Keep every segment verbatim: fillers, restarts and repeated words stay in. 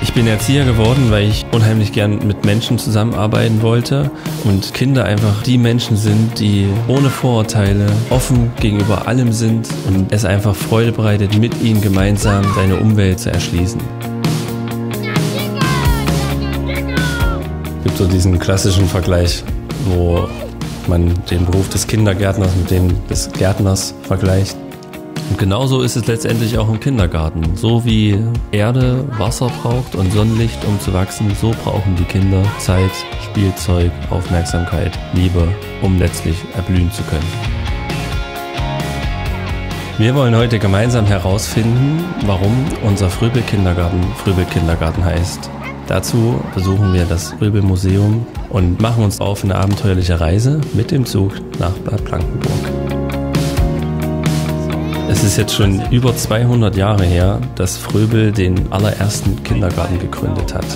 Ich bin Erzieher geworden, weil ich unheimlich gern mit Menschen zusammenarbeiten wollte und Kinder einfach die Menschen sind, die ohne Vorurteile offen gegenüber allem sind und es einfach Freude bereitet, mit ihnen gemeinsam seine Umwelt zu erschließen. Es gibt so diesen klassischen Vergleich, wo man den Beruf des Kindergärtners mit dem des Gärtners vergleicht. Und genauso ist es letztendlich auch im Kindergarten. So wie Erde Wasser braucht und Sonnenlicht, um zu wachsen, so brauchen die Kinder Zeit, Spielzeug, Aufmerksamkeit, Liebe, um letztlich erblühen zu können. Wir wollen heute gemeinsam herausfinden, warum unser Fröbel-Kindergarten Fröbel-Kindergarten heißt. Dazu besuchen wir das Fröbel-Museum und machen uns auf eine abenteuerliche Reise mit dem Zug nach Bad Blankenburg. Es ist jetzt schon über zweihundert Jahre her, dass Fröbel den allerersten Kindergarten gegründet hat.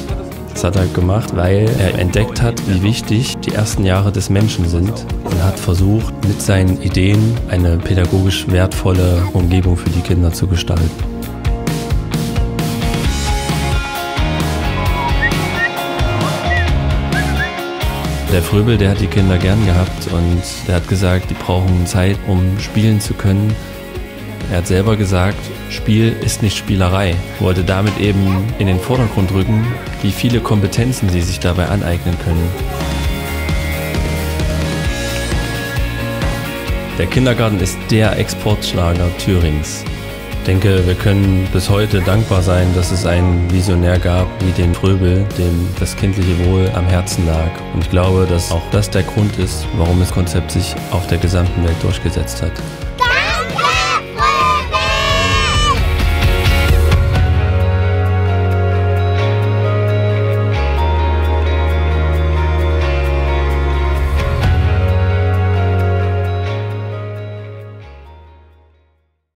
Das hat er gemacht, weil er entdeckt hat, wie wichtig die ersten Jahre des Menschen sind und hat versucht, mit seinen Ideen eine pädagogisch wertvolle Umgebung für die Kinder zu gestalten. Der Fröbel, der hat die Kinder gern gehabt und der hat gesagt, die brauchen Zeit, um spielen zu können. Er hat selber gesagt, Spiel ist nicht Spielerei. Wollte damit eben in den Vordergrund rücken, wie viele Kompetenzen sie sich dabei aneignen können. Der Kindergarten ist der Exportschlager Thürings. Ich denke, wir können bis heute dankbar sein, dass es einen Visionär gab wie den Fröbel, dem das kindliche Wohl am Herzen lag. Und ich glaube, dass auch das der Grund ist, warum das Konzept sich auf der gesamten Welt durchgesetzt hat.